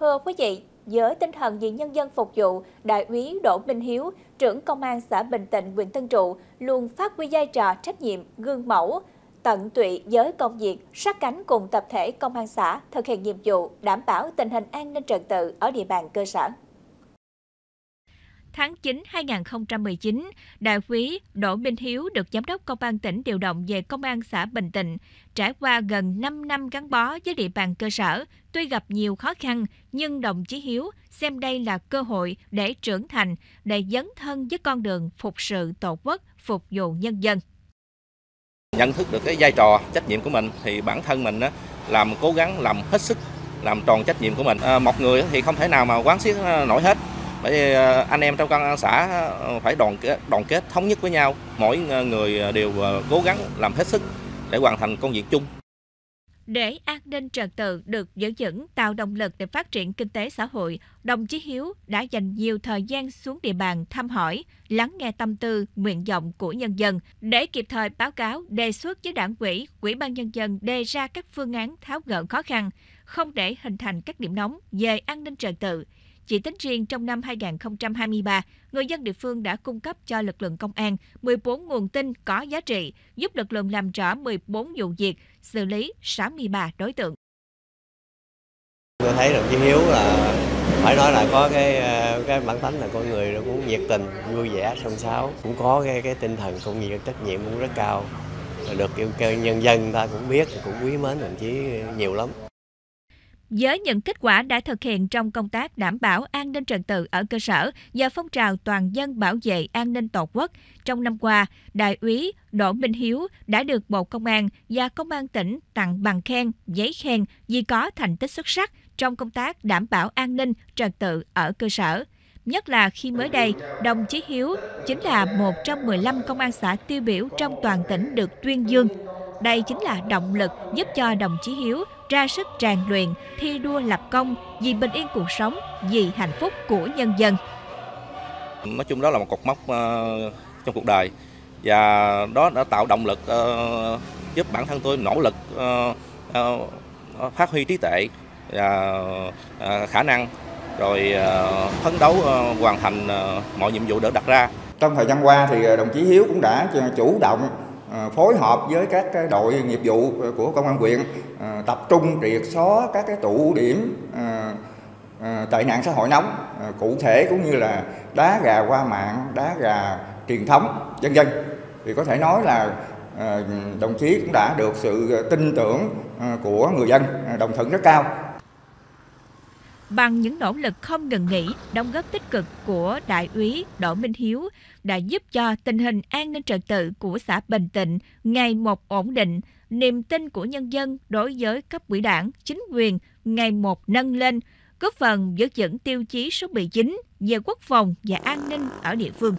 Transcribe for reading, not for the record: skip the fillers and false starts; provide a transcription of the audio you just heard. Thưa quý vị, với tinh thần vì nhân dân phục vụ, Đại úy Đỗ Minh Hiếu, trưởng Công an xã Bình Tịnh, huyện Tân Trụ, luôn phát huy vai trò trách nhiệm, gương mẫu, tận tụy với công việc, sát cánh cùng tập thể công an xã thực hiện nhiệm vụ đảm bảo tình hình an ninh trật tự ở địa bàn cơ sở. Tháng 9 2019, Đại úy Đỗ Minh Hiếu được Giám đốc Công an tỉnh điều động về Công an xã Bình Tịnh. Trải qua gần 5 năm gắn bó với địa bàn cơ sở, tuy gặp nhiều khó khăn, nhưng đồng chí Hiếu xem đây là cơ hội để trưởng thành, để dấn thân với con đường phục sự tổ quốc, phục vụ nhân dân. Nhận thức được cái vai trò trách nhiệm của mình thì bản thân mình làm cố gắng, làm hết sức, làm tròn trách nhiệm của mình. Một người thì không thể nào mà quán xuyến nổi hết. Bởi vì anh em trong công an xã phải đoàn kết thống nhất với nhau, mỗi người đều cố gắng làm hết sức để hoàn thành công việc chung. Để an ninh trật tự được giữ vững, tạo động lực để phát triển kinh tế xã hội, đồng chí Hiếu đã dành nhiều thời gian xuống địa bàn thăm hỏi, lắng nghe tâm tư, nguyện vọng của nhân dân để kịp thời báo cáo, đề xuất với Đảng ủy, Ủy ban nhân dân đề ra các phương án tháo gỡ khó khăn, không để hình thành các điểm nóng về an ninh trật tự. Chỉ tính riêng trong năm 2023, người dân địa phương đã cung cấp cho lực lượng công an 14 nguồn tin có giá trị, giúp lực lượng làm rõ 14 vụ việc, xử lý 63 đối tượng. Tôi thấy đồng chí Hiếu là phải nói là có cái bản tính là con người cũng nhiệt tình, vui vẻ, song sáo, cũng có cái tinh thần cũng như trách nhiệm cũng rất cao. Được nhân dân ta cũng biết, cũng quý mến đồng chí nhiều lắm. Với những kết quả đã thực hiện trong công tác đảm bảo an ninh trật tự ở cơ sở và phong trào toàn dân bảo vệ an ninh Tổ quốc, trong năm qua, Đại úy Đỗ Minh Hiếu đã được Bộ Công an và Công an tỉnh tặng bằng khen, giấy khen vì có thành tích xuất sắc trong công tác đảm bảo an ninh trật tự ở cơ sở. Nhất là khi mới đây, đồng chí Hiếu chính là một trong 15 công an xã tiêu biểu trong toàn tỉnh được tuyên dương. Đây chính là động lực giúp cho đồng chí Hiếu ra sức rèn luyện, thi đua lập công vì bình yên cuộc sống, vì hạnh phúc của nhân dân. Nói chung đó là một cột mốc trong cuộc đời và đó đã tạo động lực giúp bản thân tôi nỗ lực phát huy trí tuệ và khả năng rồi phấn đấu hoàn thành mọi nhiệm vụ đã đặt ra. Trong thời gian qua thì đồng chí Hiếu cũng đã chủ động phối hợp với các đội nghiệp vụ của công an huyện tập trung triệt xóa các tụ điểm tệ nạn xã hội nóng, cụ thể cũng như là đá gà qua mạng, đá gà truyền thống, vân vân. Thì có thể nói là đồng chí cũng đã được sự tin tưởng của người dân đồng thuận rất cao. Bằng những nỗ lực không ngừng nghỉ, đóng góp tích cực của Đại úy Đỗ Minh Hiếu đã giúp cho tình hình an ninh trật tự của xã Bình Tịnh ngày một ổn định, niềm tin của nhân dân đối với cấp ủy Đảng, chính quyền ngày một nâng lên, góp phần giữ vững tiêu chí số 19 về quốc phòng và an ninh ở địa phương.